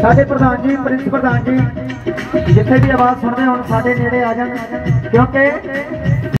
साडे प्रधान जी, प्रिंस प्रधान जी जिथे भी आवाज सुनते हो साडे नेड़े आ जाण, क्योंकि